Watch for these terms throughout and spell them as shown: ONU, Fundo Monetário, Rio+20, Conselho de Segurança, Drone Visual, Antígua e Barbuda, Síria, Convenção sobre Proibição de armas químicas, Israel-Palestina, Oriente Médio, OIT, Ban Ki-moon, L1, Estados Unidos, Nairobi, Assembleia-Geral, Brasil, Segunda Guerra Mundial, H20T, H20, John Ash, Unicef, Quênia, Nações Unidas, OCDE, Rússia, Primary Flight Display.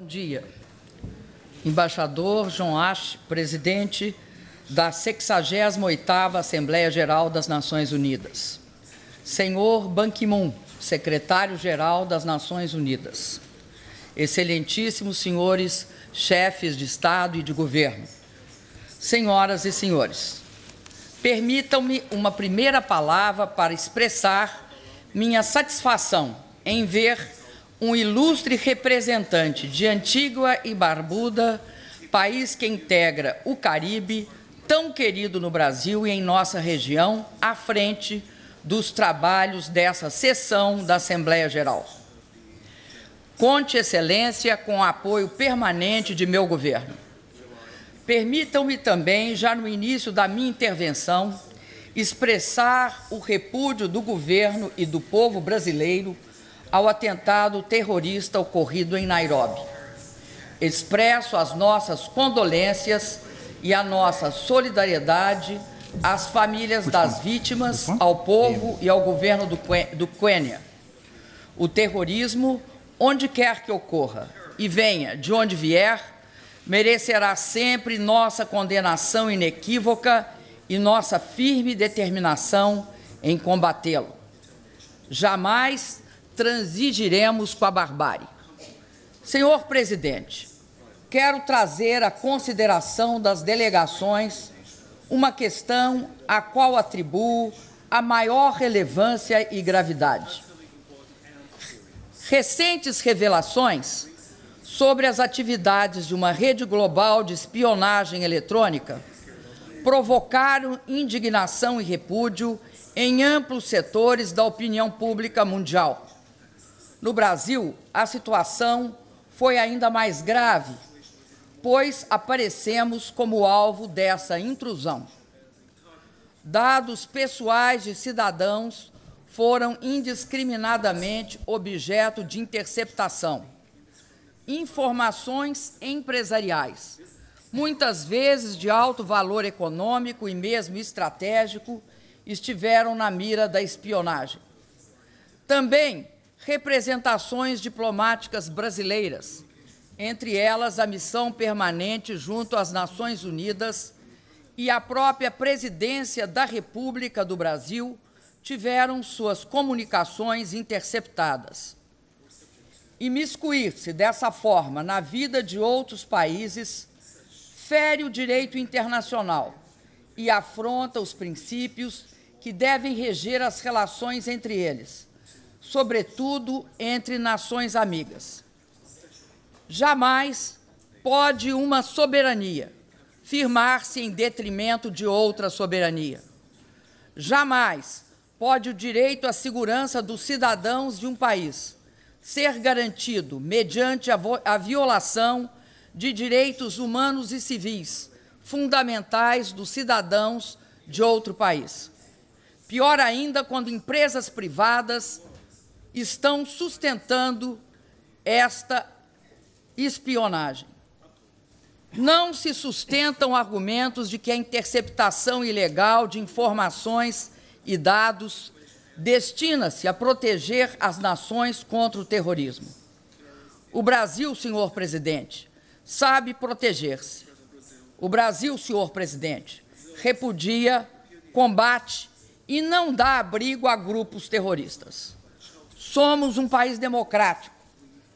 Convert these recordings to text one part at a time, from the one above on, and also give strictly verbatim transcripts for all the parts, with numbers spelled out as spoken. Bom dia, embaixador John Ash, presidente da sexagésima oitava Assembleia Geral das Nações Unidas. Senhor Ban Ki-moon, secretário-geral das Nações Unidas. Excelentíssimos senhores chefes de Estado e de governo. Senhoras e senhores, permitam-me uma primeira palavra para expressar minha satisfação em ver um ilustre representante de Antígua e Barbuda, país que integra o Caribe, tão querido no Brasil e em nossa região, à frente dos trabalhos dessa sessão da Assembleia Geral. Conte, Excelência, com o apoio permanente de meu governo. Permitam-me também, já no início da minha intervenção, expressar o repúdio do governo e do povo brasileiro ao atentado terrorista ocorrido em Nairobi. Expresso as nossas condolências e a nossa solidariedade às famílias das vítimas, ao povo e ao governo do Quênia. O terrorismo, onde quer que ocorra e venha de onde vier, merecerá sempre nossa condenação inequívoca e nossa firme determinação em combatê-lo. Jamais transigiremos com a barbárie. Senhor presidente, quero trazer à consideração das delegações uma questão à qual atribuo a maior relevância e gravidade. Recentes revelações sobre as atividades de uma rede global de espionagem eletrônica provocaram indignação e repúdio em amplos setores da opinião pública mundial. No Brasil, a situação foi ainda mais grave, pois aparecemos como alvo dessa intrusão. Dados pessoais de cidadãos foram indiscriminadamente objeto de interceptação. Informações empresariais, muitas vezes de alto valor econômico e mesmo estratégico, estiveram na mira da espionagem. Também representações diplomáticas brasileiras, entre elas a missão permanente junto às Nações Unidas e a própria Presidência da República do Brasil, tiveram suas comunicações interceptadas. Imiscuir-se dessa forma na vida de outros países fere o direito internacional e afronta os princípios que devem reger as relações entre eles, sobretudo entre nações amigas. Jamais pode uma soberania firmar-se em detrimento de outra soberania. Jamais pode o direito à segurança dos cidadãos de um país ser garantido mediante a, a violação de direitos humanos e civis fundamentais dos cidadãos de outro país. Pior ainda quando empresas privadas estão sustentando esta espionagem. Não se sustentam argumentos de que a interceptação ilegal de informações e dados destina-se a proteger as nações contra o terrorismo. O Brasil, senhor presidente, sabe proteger-se. O Brasil, senhor presidente, repudia, combate e não dá abrigo a grupos terroristas. Somos um país democrático,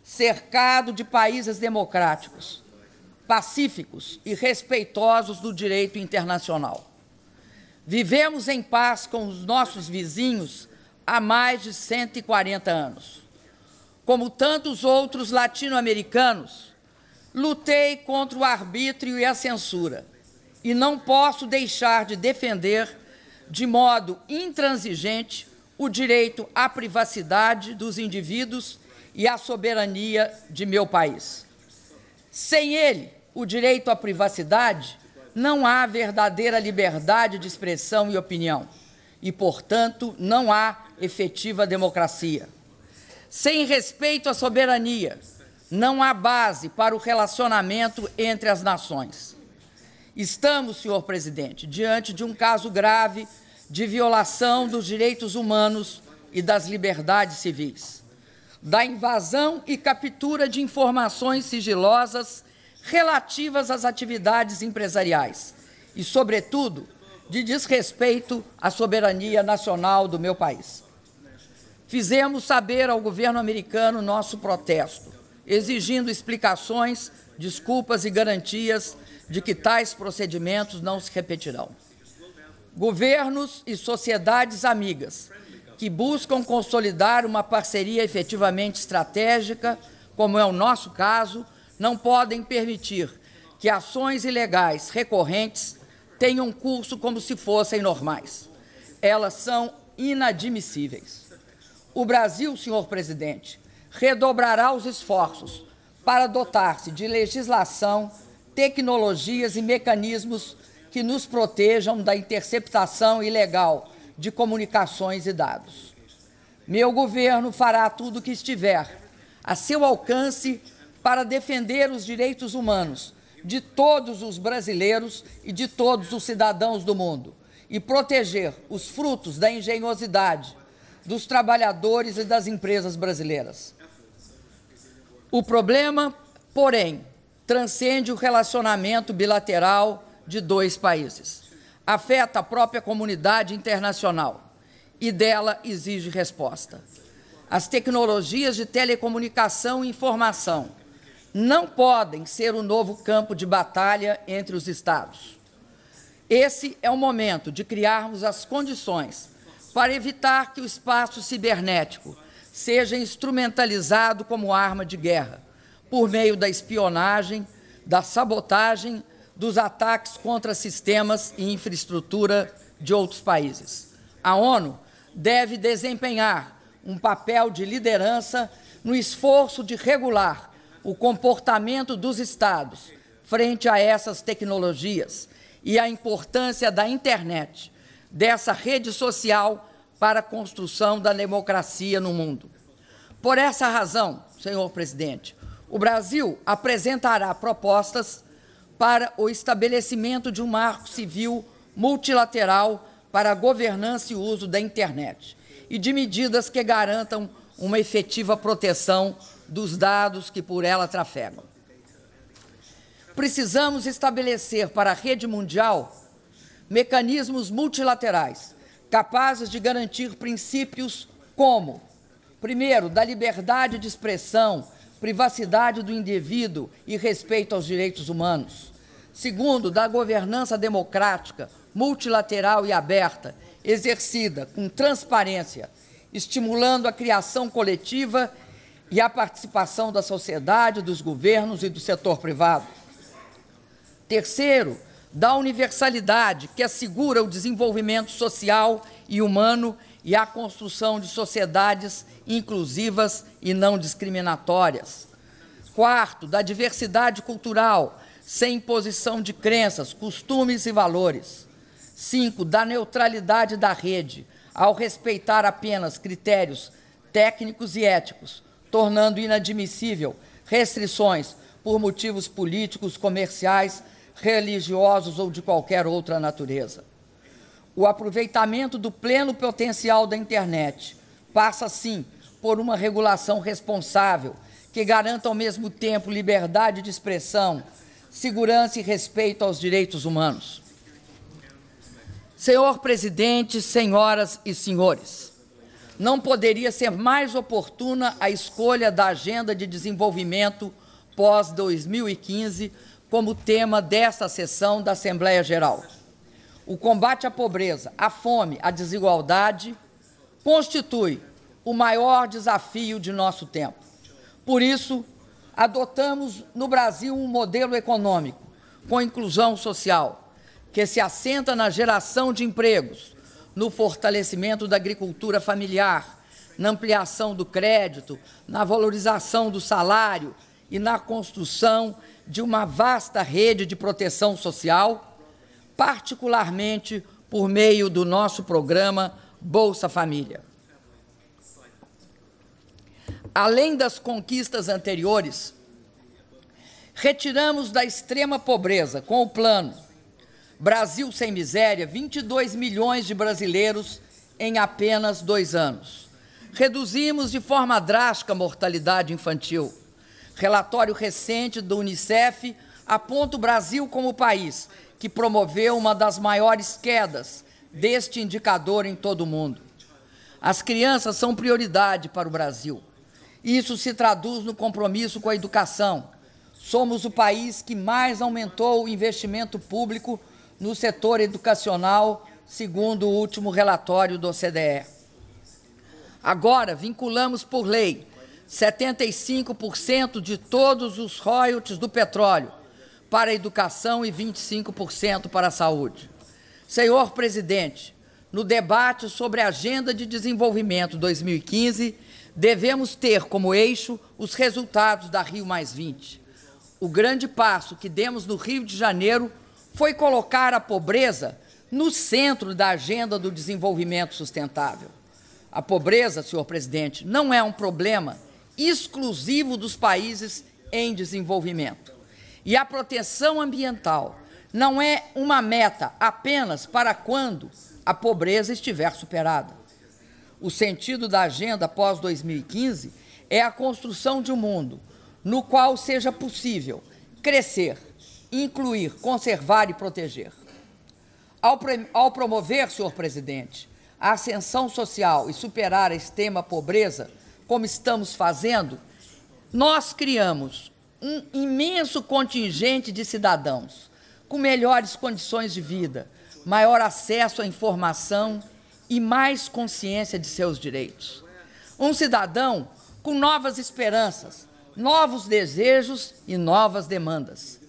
cercado de países democráticos, pacíficos e respeitosos do direito internacional. Vivemos em paz com os nossos vizinhos há mais de cento e quarenta anos. Como tantos outros latino-americanos, lutei contra o arbítrio e a censura, e não posso deixar de defender, de modo intransigente, o direito à privacidade dos indivíduos e à soberania de meu país. Sem ele, o direito à privacidade, não há verdadeira liberdade de expressão e opinião e, portanto, não há efetiva democracia. Sem respeito à soberania, não há base para o relacionamento entre as nações. Estamos, senhor presidente, diante de um caso grave de violação dos direitos humanos e das liberdades civis. da invasão e captura de informações sigilosas relativas às atividades empresariais e, sobretudo, de desrespeito à soberania nacional do meu país. Fizemos saber ao governo americano nosso protesto, exigindo explicações, desculpas e garantias de que tais procedimentos não se repetirão. Governos e sociedades amigas que buscam consolidar uma parceria efetivamente estratégica, como é o nosso caso, não podem permitir que ações ilegais recorrentes tenham curso como se fossem normais. Elas são inadmissíveis. O Brasil, senhor presidente, redobrará os esforços para dotar-se de legislação, tecnologias e mecanismos que nos protejam da interceptação ilegal de comunicações e dados. Meu governo fará tudo o que estiver a seu alcance para defender os direitos humanos de todos os brasileiros e de todos os cidadãos do mundo e proteger os frutos da engenhosidade dos trabalhadores e das empresas brasileiras. O problema, porém, transcende o relacionamento bilateral de dois países. Afeta a própria comunidade internacional e dela exige resposta. As tecnologias de telecomunicação e informação não podem ser um novo campo de batalha entre os Estados. Esse é o momento de criarmos as condições para evitar que o espaço cibernético seja instrumentalizado como arma de guerra, por meio da espionagem, da sabotagem, dos ataques contra sistemas e infraestrutura de outros países. A ONU deve desempenhar um papel de liderança no esforço de regular o comportamento dos Estados frente a essas tecnologias e a importância da internet, dessa rede social para a construção da democracia no mundo. Por essa razão, senhor presidente, o Brasil apresentará propostas para o estabelecimento de um marco civil multilateral para a governança e uso da internet e de medidas que garantam uma efetiva proteção dos dados que por ela trafegam. Precisamos estabelecer para a rede mundial mecanismos multilaterais capazes de garantir princípios como, primeiro, da liberdade de expressão, privacidade do indivíduo e respeito aos direitos humanos. Segundo, da governança democrática, multilateral e aberta, exercida com transparência, estimulando a criação coletiva e a participação da sociedade, dos governos e do setor privado. Terceiro, da universalidade que assegura o desenvolvimento social e humano e a construção de sociedades inclusivas e não discriminatórias. Quarto, da diversidade cultural, sem imposição de crenças, costumes e valores. Cinco, da neutralidade da rede, ao respeitar apenas critérios técnicos e éticos, tornando inadmissível restrições por motivos políticos, comerciais, religiosos ou de qualquer outra natureza. O aproveitamento do pleno potencial da internet passa, sim, por uma regulação responsável, que garanta ao mesmo tempo liberdade de expressão, segurança e respeito aos direitos humanos. Senhor presidente, senhoras e senhores, não poderia ser mais oportuna a escolha da Agenda de Desenvolvimento pós dois mil e quinze como tema desta sessão da Assembleia Geral. O combate à pobreza, à fome, à desigualdade constitui o maior desafio de nosso tempo. Por isso, adotamos no Brasil um modelo econômico com inclusão social, que se assenta na geração de empregos, no fortalecimento da agricultura familiar, na ampliação do crédito, na valorização do salário e na construção de uma vasta rede de proteção social, particularmente por meio do nosso programa Bolsa Família. Além das conquistas anteriores, retiramos da extrema pobreza, com o plano Brasil Sem Miséria, vinte e dois milhões de brasileiros em apenas dois anos. Reduzimos de forma drástica a mortalidade infantil. Relatório recente do Unicef aponta o Brasil como o país que promoveu uma das maiores quedas deste indicador em todo o mundo. As crianças são prioridade para o Brasil. Isso se traduz no compromisso com a educação. Somos o país que mais aumentou o investimento público no setor educacional, segundo o último relatório do O C D E. Agora, vinculamos por lei setenta e cinco por cento de todos os royalties do petróleo para a educação e vinte e cinco por cento para a saúde. Senhor presidente, no debate sobre a Agenda de Desenvolvimento dois mil e quinze, devemos ter como eixo os resultados da Rio mais vinte. O grande passo que demos no Rio de Janeiro foi colocar a pobreza no centro da agenda do desenvolvimento sustentável. A pobreza, senhor presidente, não é um problema exclusivo dos países em desenvolvimento. E a proteção ambiental não é uma meta apenas para quando a pobreza estiver superada. O sentido da agenda pós dois mil e quinze é a construção de um mundo no qual seja possível crescer, incluir, conservar e proteger. Ao, ao promover, senhor presidente, a ascensão social e superar a extrema pobreza, como estamos fazendo, nós criamos um imenso contingente de cidadãos com melhores condições de vida, maior acesso à informação e mais consciência de seus direitos. Um cidadão com novas esperanças, novos desejos e novas demandas.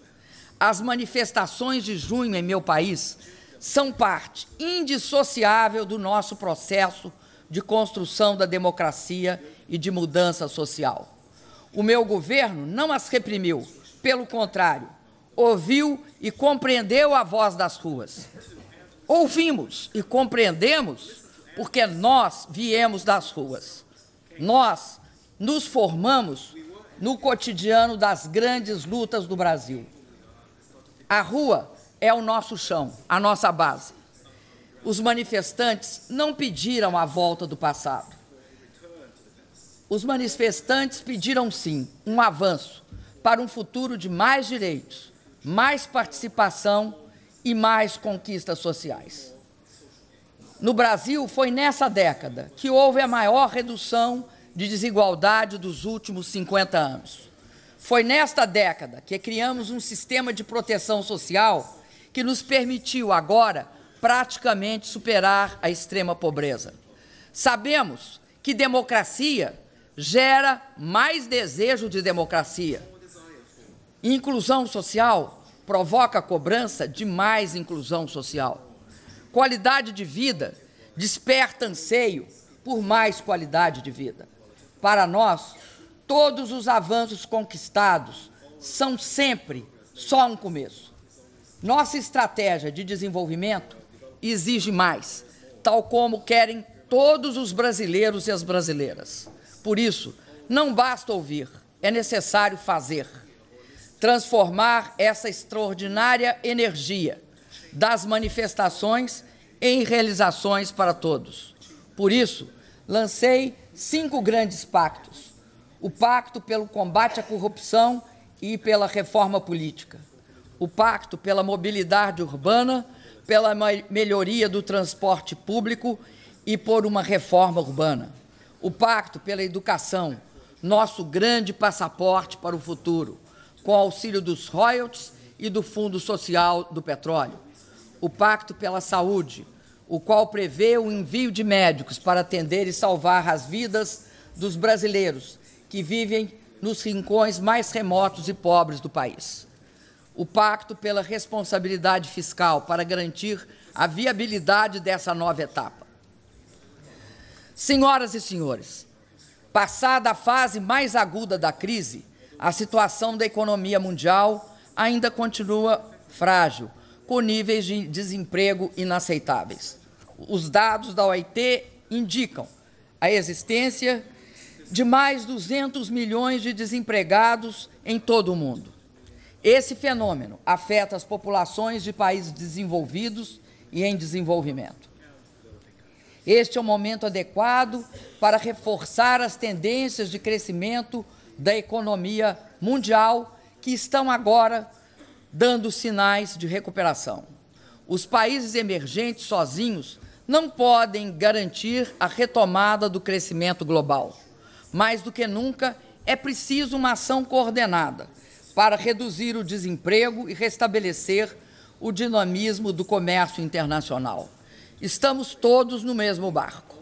As manifestações de junho em meu país são parte indissociável do nosso processo de construção da democracia e de mudança social. O meu governo não as reprimiu, pelo contrário, ouviu e compreendeu a voz das ruas. Ouvimos e compreendemos porque nós viemos das ruas. Nós nos formamos no cotidiano das grandes lutas do Brasil. A rua é o nosso chão, a nossa base. Os manifestantes não pediram a volta do passado. Os manifestantes pediram, sim, um avanço para um futuro de mais direitos, mais participação e mais conquistas sociais. No Brasil, foi nessa década que houve a maior redução de desigualdade dos últimos cinquenta anos. Foi nesta década que criamos um sistema de proteção social que nos permitiu agora praticamente superar a extrema pobreza. Sabemos que democracia gera mais desejo de democracia. Inclusão social provoca a cobrança de mais inclusão social. Qualidade de vida desperta anseio por mais qualidade de vida. Para nós, todos os avanços conquistados são sempre só um começo. Nossa estratégia de desenvolvimento exige mais, tal como querem todos os brasileiros e as brasileiras. Por isso, não basta ouvir, é necessário fazer. Transformar essa extraordinária energia das manifestações em realizações para todos. Por isso, lancei cinco grandes pactos. O Pacto pelo Combate à Corrupção e pela Reforma Política. O Pacto pela Mobilidade Urbana, pela melhoria do transporte público e por uma reforma urbana. O Pacto pela Educação, nosso grande passaporte para o futuro, com o auxílio dos royalties e do Fundo Social do Petróleo. O Pacto pela Saúde, o qual prevê o envio de médicos para atender e salvar as vidas dos brasileiros que vivem nos rincões mais remotos e pobres do país. O Pacto pela Responsabilidade Fiscal, para garantir a viabilidade dessa nova etapa. Senhoras e senhores, passada a fase mais aguda da crise, a situação da economia mundial ainda continua frágil, com níveis de desemprego inaceitáveis. Os dados da O I T indicam a existência de mais duzentos milhões de desempregados em todo o mundo. Esse fenômeno afeta as populações de países desenvolvidos e em desenvolvimento. Este é o momento adequado para reforçar as tendências de crescimento da economia mundial que estão agora dando sinais de recuperação. Os países emergentes sozinhos não podem garantir a retomada do crescimento global. Mais do que nunca, é preciso uma ação coordenada para reduzir o desemprego e restabelecer o dinamismo do comércio internacional. Estamos todos no mesmo barco.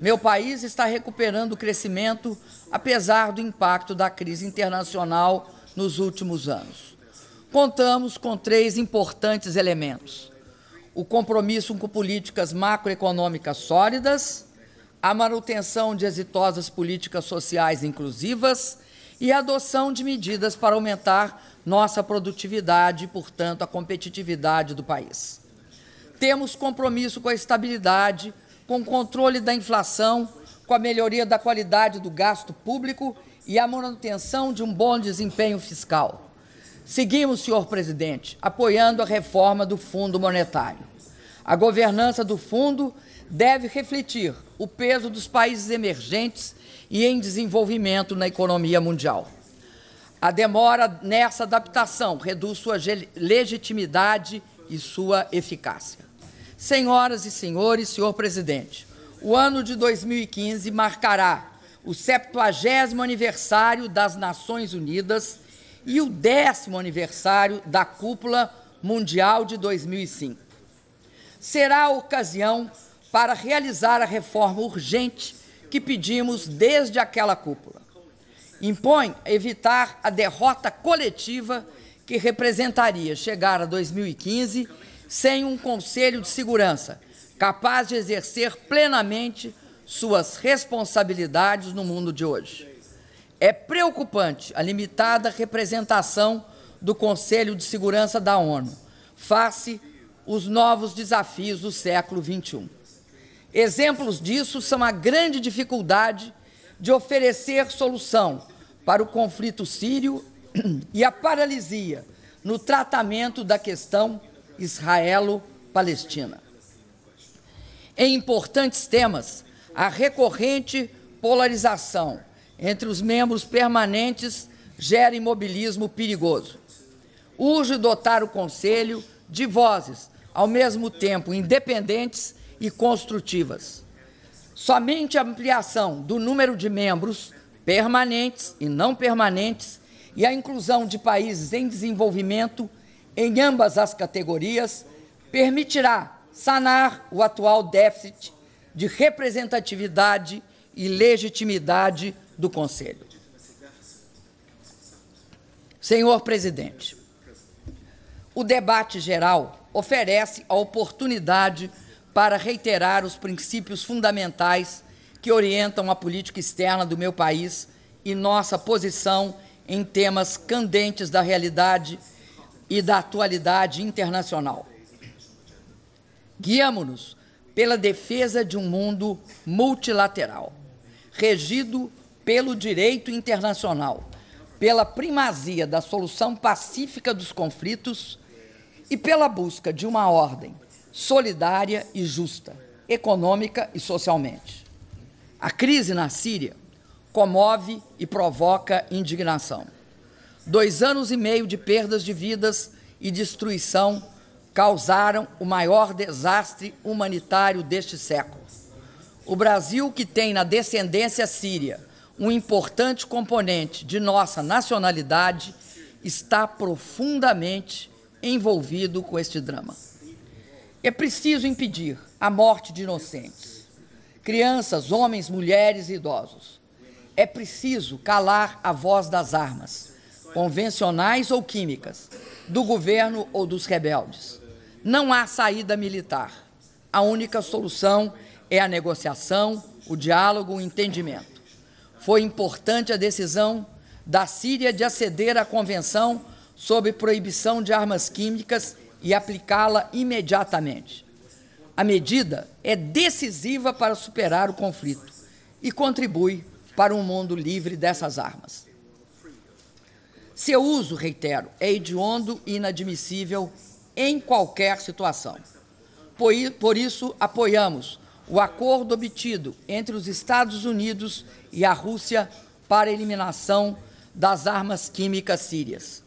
Meu país está recuperando o crescimento, apesar do impacto da crise internacional nos últimos anos. Contamos com três importantes elementos: o compromisso com políticas macroeconômicas sólidas, a manutenção de exitosas políticas sociais inclusivas e a adoção de medidas para aumentar nossa produtividade e, portanto, a competitividade do país. Temos compromisso com a estabilidade, com o controle da inflação, com a melhoria da qualidade do gasto público e a manutenção de um bom desempenho fiscal. Seguimos, senhor presidente, apoiando a reforma do Fundo Monetário. A governança do fundo deve refletir o peso dos países emergentes e em desenvolvimento na economia mundial. A demora nessa adaptação reduz sua legitimidade e sua eficácia. Senhoras e senhores, senhor presidente, o ano de dois mil e quinze marcará o septuagésimo aniversário das Nações Unidas e o décimo aniversário da Cúpula Mundial de dois mil e cinco. Será a ocasião para realizar a reforma urgente que pedimos desde aquela cúpula. Impõe evitar a derrota coletiva que representaria chegar a dois mil e quinze sem um Conselho de Segurança capaz de exercer plenamente suas responsabilidades no mundo de hoje. É preocupante a limitada representação do Conselho de Segurança da ONU face aos novos desafios do século vinte e um. Exemplos disso são a grande dificuldade de oferecer solução para o conflito sírio e a paralisia no tratamento da questão Israel-Palestina. Em importantes temas, a recorrente polarização entre os membros permanentes gera imobilismo perigoso. Urge dotar o Conselho de vozes, ao mesmo tempo independentes e construtivas. Somente a ampliação do número de membros permanentes e não permanentes e a inclusão de países em desenvolvimento em ambas as categorias permitirá sanar o atual déficit de representatividade e legitimidade do Conselho. Senhor presidente, o debate geral oferece a oportunidade para reiterar os princípios fundamentais que orientam a política externa do meu país e nossa posição em temas candentes da realidade e da atualidade internacional. Guiamo-nos pela defesa de um mundo multilateral, regido pelo direito internacional, pela primazia da solução pacífica dos conflitos e pela busca de uma ordem solidária e justa, econômica e socialmente. A crise na Síria comove e provoca indignação. Dois anos e meio de perdas de vidas e destruição causaram o maior desastre humanitário deste século. O Brasil, que tem na descendência síria um importante componente de nossa nacionalidade, está profundamente envolvido com este drama. É preciso impedir a morte de inocentes, crianças, homens, mulheres e idosos. É preciso calar a voz das armas, convencionais ou químicas, do governo ou dos rebeldes. Não há saída militar. A única solução é a negociação, o diálogo, o entendimento. Foi importante a decisão da Síria de aceder à Convenção sobre Proibição de Armas Químicas e aplicá-la imediatamente. A medida é decisiva para superar o conflito e contribui para um mundo livre dessas armas. Seu uso, reitero, é hediondo e inadmissível em qualquer situação. Por isso, apoiamos o acordo obtido entre os Estados Unidos e a Rússia para a eliminação das armas químicas sírias.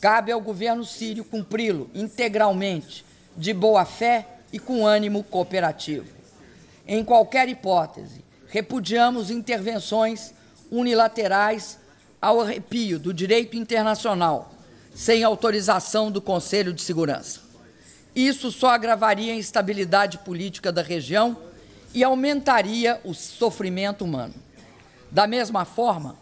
Cabe ao governo sírio cumpri-lo integralmente, de boa fé e com ânimo cooperativo. Em qualquer hipótese, repudiamos intervenções unilaterais ao arrepio do direito internacional, sem autorização do Conselho de Segurança. Isso só agravaria a instabilidade política da região e aumentaria o sofrimento humano. Da mesma forma,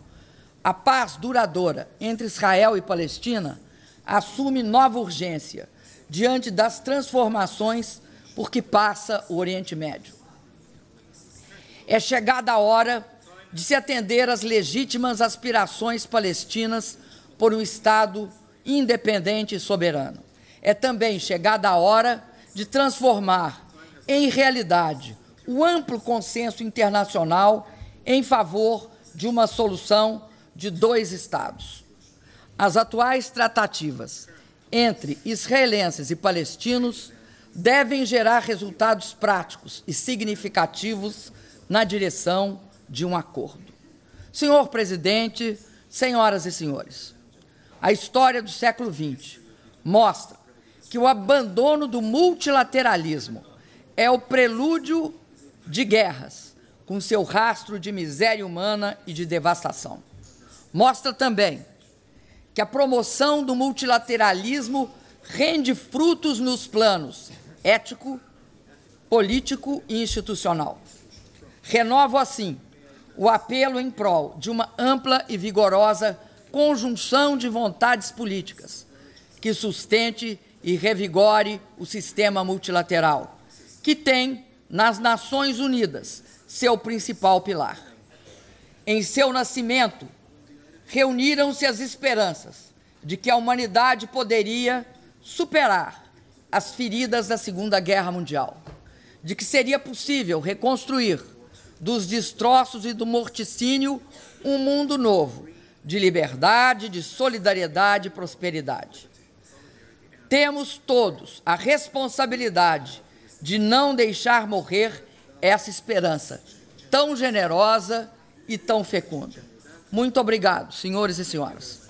a paz duradoura entre Israel e Palestina assume nova urgência diante das transformações por que passa o Oriente Médio. É chegada a hora de se atender às legítimas aspirações palestinas por um Estado independente e soberano. É também chegada a hora de transformar em realidade o amplo consenso internacional em favor de uma solução de dois Estados. As atuais tratativas entre israelenses e palestinos devem gerar resultados práticos e significativos na direção de um acordo. Senhor presidente, senhoras e senhores, a história do século vinte mostra que o abandono do multilateralismo é o prelúdio de guerras, com seu rastro de miséria humana e de devastação. Mostra também que a promoção do multilateralismo rende frutos nos planos ético, político e institucional. Renovo, assim, o apelo em prol de uma ampla e vigorosa conjunção de vontades políticas que sustente e revigore o sistema multilateral, que tem nas Nações Unidas seu principal pilar. Em seu nascimento, reuniram-se as esperanças de que a humanidade poderia superar as feridas da Segunda Guerra Mundial, de que seria possível reconstruir dos destroços e do morticínio um mundo novo, de liberdade, de solidariedade e prosperidade. Temos todos a responsabilidade de não deixar morrer essa esperança tão generosa e tão fecunda. Muito obrigado, senhores e senhoras.